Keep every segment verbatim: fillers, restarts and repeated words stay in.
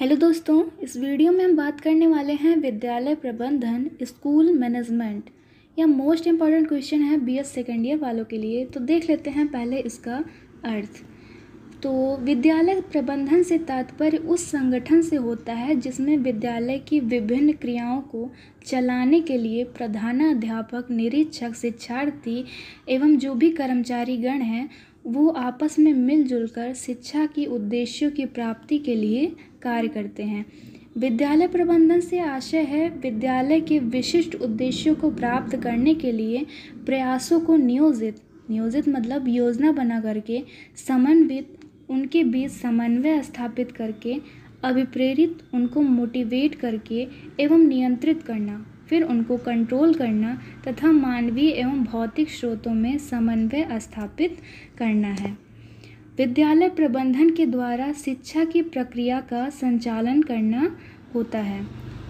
Hello दोस्तों, इस video में हम बात करने वाले हैं विद्यालय प्रबंधन, स्कूल मैनेजमेंट। यह मोस्ट इम्पॉर्टेंट क्वेश्चन है बीएस सेकेंड ईयर वालों के लिए। तो देख लेते हैं पहले इसका अर्थ। तो विद्यालय प्रबंधन से तात्पर्य उस संगठन से होता है जिसमें विद्यालय की विभिन्न क्रियाओं को चलाने के लिए प्रधानाध्यापक, निरीक्षक, शिक्षार्थी एवं जो भी कर्मचारीगण हैं वो आपस में मिलजुल कर शिक्षा की उद्देश्यों की प्राप्ति के लिए कार्य करते हैं। विद्यालय प्रबंधन से आशय है विद्यालय के विशिष्ट उद्देश्यों को प्राप्त करने के लिए प्रयासों को नियोजित नियोजित मतलब योजना बना करके, समन्वित, उनके बीच समन्वय स्थापित करके, अभिप्रेरित, उनको मोटिवेट करके एवं नियंत्रित करना, फिर उनको कंट्रोल करना तथा मानवीय एवं भौतिक स्रोतों में समन्वय स्थापित करना है। विद्यालय प्रबंधन के द्वारा शिक्षा की प्रक्रिया का संचालन करना होता है।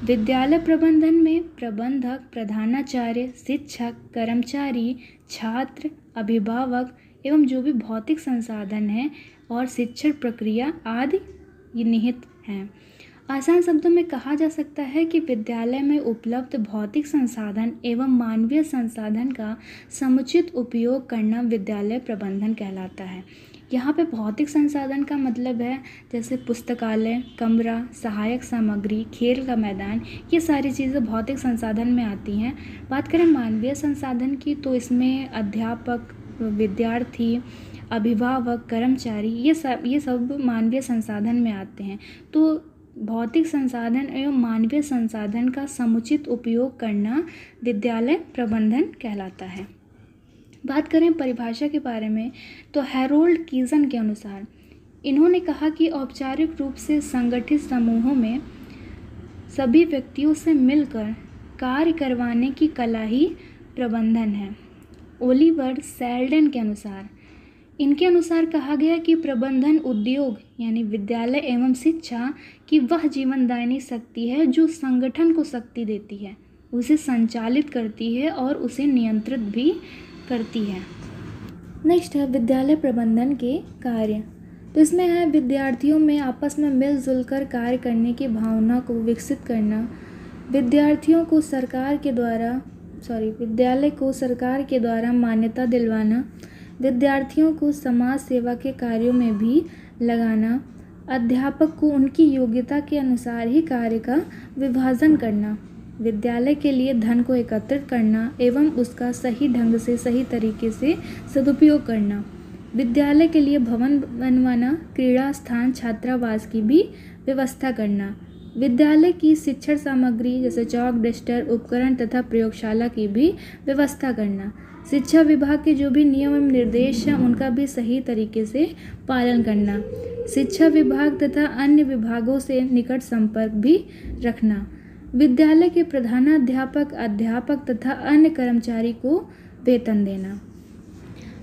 विद्यालय प्रबंधन में प्रबंधक, प्रधानाचार्य, शिक्षक, कर्मचारी, छात्र, अभिभावक एवं जो भी भौतिक संसाधन हैं और शिक्षण प्रक्रिया आदि निहित हैं। आसान शब्दों में कहा जा सकता है कि विद्यालय में उपलब्ध भौतिक संसाधन एवं मानवीय संसाधन का समुचित उपयोग करना विद्यालय प्रबंधन कहलाता है। यहाँ पे भौतिक संसाधन का मतलब है जैसे पुस्तकालय, कमरा, सहायक सामग्री, खेल का मैदान, ये सारी चीज़ें भौतिक संसाधन में आती हैं। बात करें मानवीय संसाधन की तो इसमें अध्यापक, विद्यार्थी, अभिभावक, कर्मचारी, ये सब ये सब मानवीय संसाधन में आते हैं। तो भौतिक संसाधन एवं मानवीय संसाधन का समुचित उपयोग करना विद्यालय प्रबंधन कहलाता है। बात करें परिभाषा के बारे में तो हेरोल्ड कीजन के अनुसार इन्होंने कहा कि औपचारिक रूप से संगठित समूहों में सभी व्यक्तियों से मिलकर कार्य करवाने की कला ही प्रबंधन है। ओलिवर सेल्डन के अनुसार इनके अनुसार कहा गया कि प्रबंधन उद्योग यानी विद्यालय एवं शिक्षा की वह जीवनदायिनी शक्ति है जो संगठन को शक्ति देती है, उसे संचालित करती है और उसे नियंत्रित भी करती है। नेक्स्ट है विद्यालय प्रबंधन के कार्य। तो इसमें है विद्यार्थियों में आपस में मिलजुल कर कार्य करने की भावना को विकसित करना, विद्यार्थियों को सरकार के द्वारा सॉरी विद्यालय को सरकार के द्वारा मान्यता दिलवाना, विद्यार्थियों को समाज सेवा के कार्यों में भी लगाना, अध्यापक को उनकी योग्यता के अनुसार ही कार्य का विभाजन करना, विद्यालय के लिए धन को एकत्रित करना एवं उसका सही ढंग से सही तरीके से सदुपयोग करना, विद्यालय के लिए भवन बनवाना, क्रीड़ा स्थान, छात्रावास की भी व्यवस्था करना, विद्यालय की शिक्षण सामग्री जैसे चौक, डस्टर, उपकरण तथा प्रयोगशाला की भी व्यवस्था करना, शिक्षा विभाग के जो भी नियम एवं निर्देश हैं उनका भी सही तरीके से पालन करना, शिक्षा विभाग तथा अन्य विभागों से निकट संपर्क भी रखना, विद्यालय के प्रधानाध्यापक, अध्यापक तथा अन्य कर्मचारी को वेतन देना।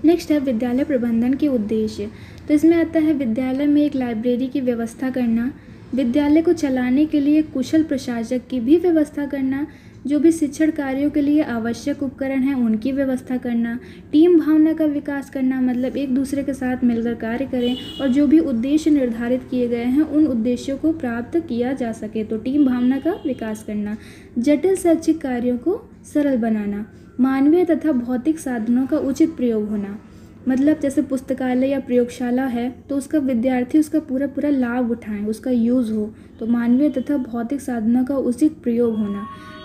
नेक्स्ट है विद्यालय प्रबंधन के उद्देश्य। तो इसमें आता है विद्यालय में एक लाइब्रेरी की व्यवस्था करना, विद्यालय को चलाने के लिए कुशल प्रशासक की भी व्यवस्था करना, जो भी शिक्षण कार्यों के लिए आवश्यक उपकरण हैं उनकी व्यवस्था करना, टीम भावना का विकास करना मतलब एक दूसरे के साथ मिलकर कार्य करें और जो भी उद्देश्य निर्धारित किए गए हैं उन उद्देश्यों को प्राप्त किया जा सके, तो टीम भावना का विकास करना, जटिल शैक्षिक कार्यों को सरल बनाना, मानवीय तथा भौतिक साधनों का उचित प्रयोग होना मतलब जैसे पुस्तकालय या प्रयोगशाला है तो उसका विद्यार्थी उसका पूरा पूरा लाभ उठाएं, उसका यूज़ हो, तो मानवीय तथा भौतिक साधनों का उचित प्रयोग होना,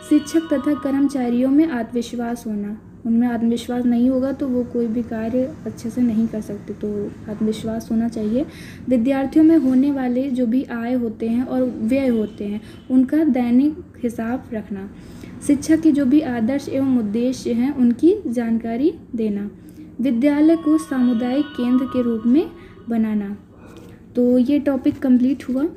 शिक्षक तथा कर्मचारियों में आत्मविश्वास होना, उनमें आत्मविश्वास नहीं होगा तो वो कोई भी कार्य अच्छे से नहीं कर सकते, तो आत्मविश्वास होना चाहिए, विद्यार्थियों में होने वाले जो भी आय होते हैं और व्यय होते हैं उनका दैनिक हिसाब रखना, शिक्षा के जो भी आदर्श एवं उद्देश्य हैं उनकी जानकारी देना, विद्यालय को सामुदायिक केंद्र के रूप में बनाना। तो ये टॉपिक कंप्लीट हुआ।